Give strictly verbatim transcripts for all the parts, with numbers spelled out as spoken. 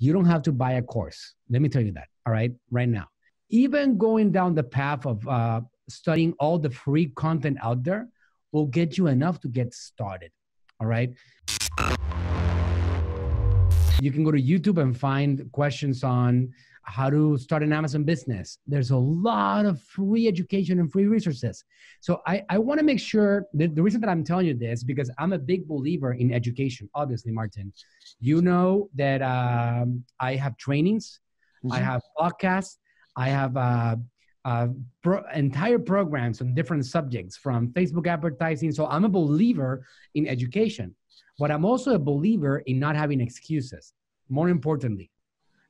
You don't have to buy a course. Let me tell you that, all right, right now. Even going down the path of uh, studying all the free content out there will get you enough to get started, all right? You can go to YouTube and find questions on how to start an Amazon business. There's a lot of free education and free resources. So I, I want to make sure that the reason that I'm telling you this, because I'm a big believer in education, obviously, Martin. You know that um, I have trainings, mm-hmm. I have podcasts, I have uh, uh, pro- entire programs on different subjects from Facebook advertising. So I'm a believer in education. But I'm also a believer in not having excuses, more importantly.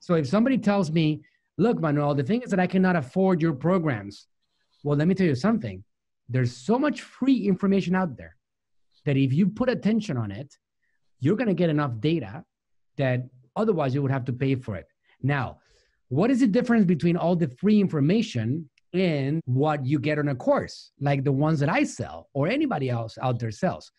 So if somebody tells me, look, Manuel, the thing is that I cannot afford your programs. Well, let me tell you something. There's so much free information out there that if you put attention on it, you're going to get enough data that otherwise you would have to pay for it. Now, what is the difference between all the free information and what you get on a course, like the ones that I sell or anybody else out there sells?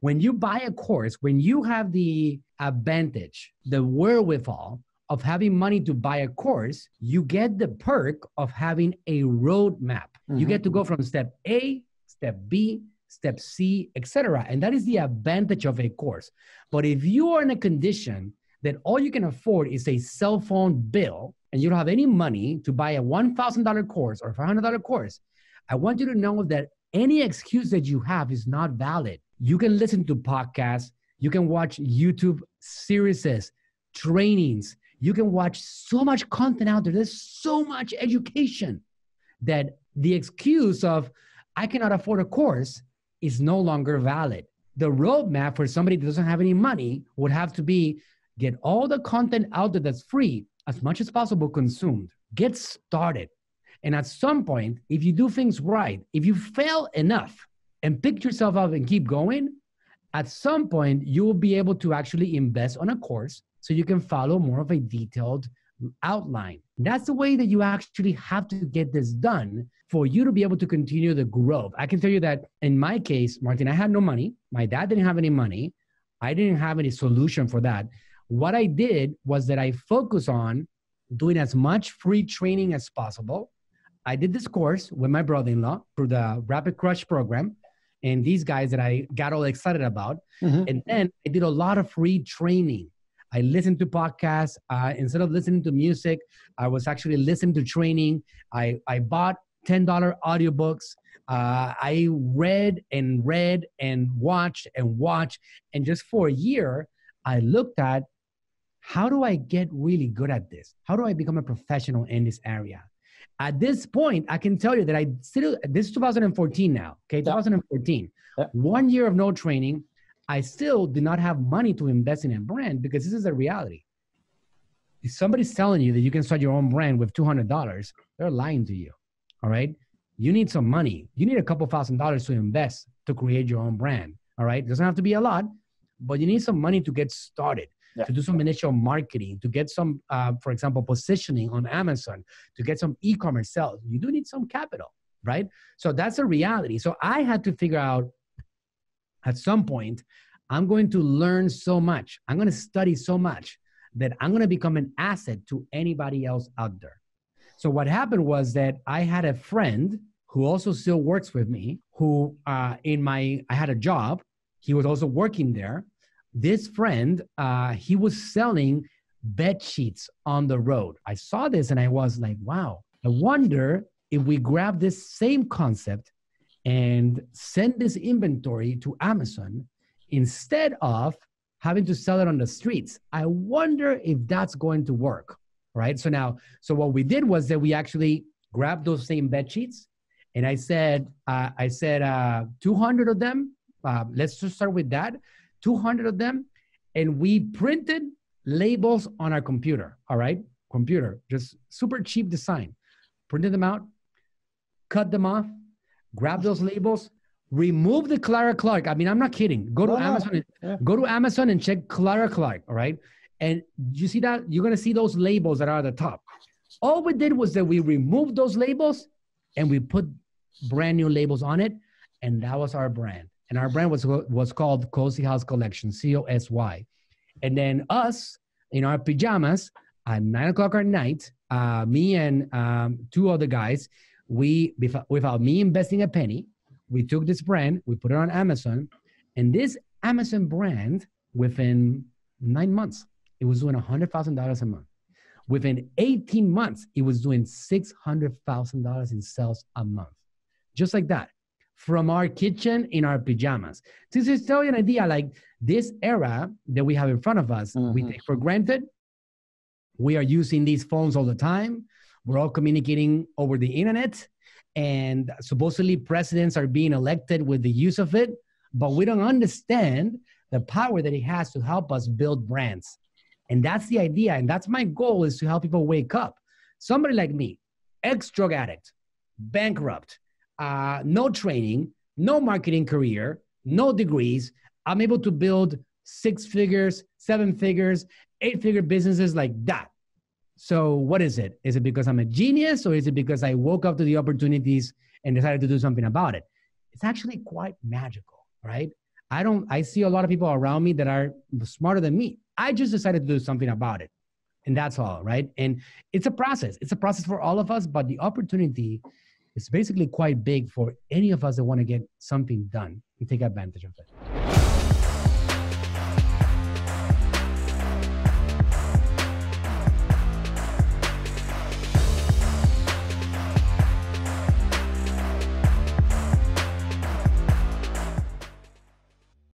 When you buy a course, when you have the advantage, the wherewithal of having money to buy a course, you get the perk of having a roadmap. Mm-hmm. You get to go from step A, step B, step C, et cetera. And that is the advantage of a course. But if you are in a condition that all you can afford is a cell phone bill and you don't have any money to buy a one thousand dollars course or five hundred dollars course, I want you to know that any excuse that you have is not valid. You can listen to podcasts. You can watch YouTube series, trainings. You can watch so much content out there. There's so much education that the excuse of, I cannot afford a course, is no longer valid. The roadmap for somebody that doesn't have any money would have to be, get all the content out there that's free, as much as possible consumed. Get started. And at some point, if you do things right, if you fail enough, and pick yourself up and keep going, at some point, you will be able to actually invest on a course so you can follow more of a detailed outline. That's the way that you actually have to get this done for you to be able to continue the growth. I can tell you that in my case, Martin, I had no money. My dad didn't have any money. I didn't have any solution for that. What I did was that I focused on doing as much free training as possible. I did this course with my brother-in-law through the Rapid Crush program. And these guys that I got all excited about. Mm-hmm. And then I did a lot of free training. I listened to podcasts. Uh, instead of listening to music, I was actually listening to training. I, I bought ten dollar audiobooks. Uh, I read and read and watched and watched. And just for a year, I looked at, how do I get really good at this? How do I become a professional in this area? At this point, I can tell you that I still, this is two thousand fourteen now, okay, two thousand fourteen. Yeah. One year of no training, I still did not have money to invest in a brand because this is a reality. If somebody's telling you that you can start your own brand with two hundred dollars, they're lying to you, all right? You need some money. You need a couple thousand dollars to invest to create your own brand, all right? It doesn't have to be a lot, but you need some money to get started. Yeah. To do some initial marketing, to get some, uh, for example, positioning on Amazon, to get some e-commerce sales. You do need some capital, right? So that's a reality. So I had to figure out at some point, I'm going to learn so much. I'm going to study so much that I'm going to become an asset to anybody else out there. So what happened was that I had a friend who also still works with me, who uh, in my, I had a job. He was also working there. This friend, uh, he was selling bed sheets on the road. I saw this and I was like, wow, I wonder if we grab this same concept and send this inventory to Amazon instead of having to sell it on the streets. I wonder if that's going to work, right? So now, so what we did was that we actually grabbed those same bed sheets and I said, uh, I said uh, two hundred of them. Uh, let's just start with that. two hundred of them, and we printed labels on our computer, all right? Computer, just super cheap design. Printed them out, cut them off, grab those labels, remove the Clara Clark. I mean, I'm not kidding. Go to wow. Amazon and, yeah. go to Amazon and check Clara Clark, all right? And you see that? You're gonna see those labels that are at the top. All we did was that we removed those labels and we put brand new labels on it, and that was our brand. And our brand was was called Cozy House Collection, C O S Y. And then us, in our pajamas at nine o'clock at night, uh, me and um, two other guys, we, without me investing a penny, we took this brand, we put it on Amazon, and this Amazon brand, within nine months, it was doing one hundred thousand dollars a month. Within eighteen months, it was doing six hundred thousand dollars in sales a month. Just like that, from our kitchen in our pajamas. This is still an idea, like this era that we have in front of us, mm-hmm. we take for granted. We are using these phones all the time. We're all communicating over the internet. And supposedly presidents are being elected with the use of it, but we don't understand the power that it has to help us build brands. And that's the idea. And that's my goal, is to help people wake up. Somebody like me, ex-drug addict, bankrupt, uh, no training, no marketing career, no degrees. I'm able to build six figures, seven figures, eight figure businesses like that. So what is it? Is it because I'm a genius, or is it because I woke up to the opportunities and decided to do something about it? It's actually quite magical, right? I don't, I see a lot of people around me that are smarter than me. I just decided to do something about it. And that's all, right? And it's a process. It's a process for all of us, but the opportunity is basically quite big for any of us that want to get something done and take advantage of it.